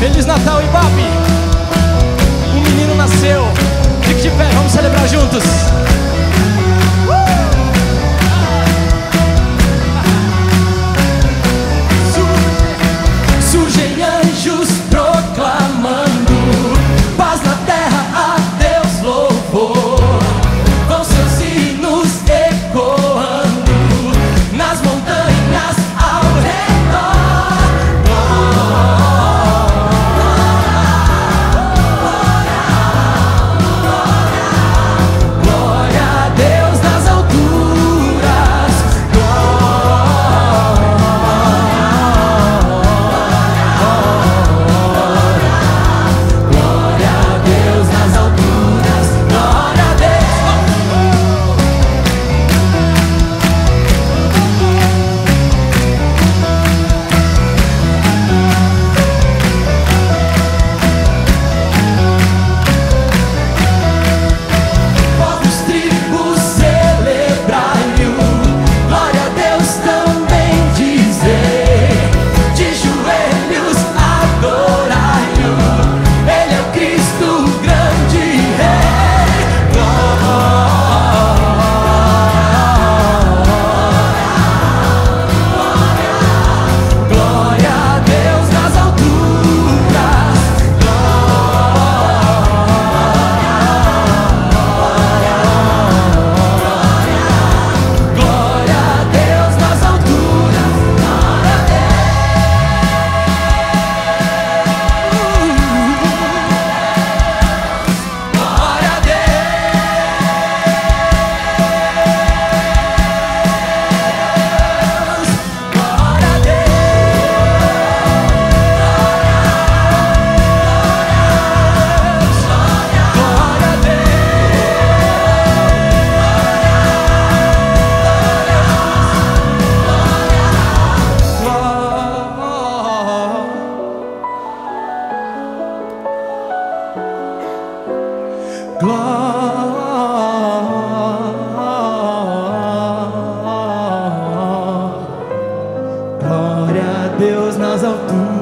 Feliz Natal, Ibape! Um menino nasceu. Fique de pé, vamos celebrar juntos. Surgem anjos proclamando paz na terra, a Deus louvor. Vão seus hinos ecoando nas montanhas ao redor. Glória, glória, glória a Deus nas alturas. Glória a Deus nas alturas, glória a Deus. Povos, tribos, celebrai-o. Glória a Deus também dizer. De joelhos adorai-o. Ele é o Cristo, o grande Rei. Glória, glória a Deus nas alturas. Glória, glória a Deus nas alturas. Glória a Deus. Glória a Deus, glória a Deus, glória a Deus, glória a Deus. Glória a Deus nas alturas.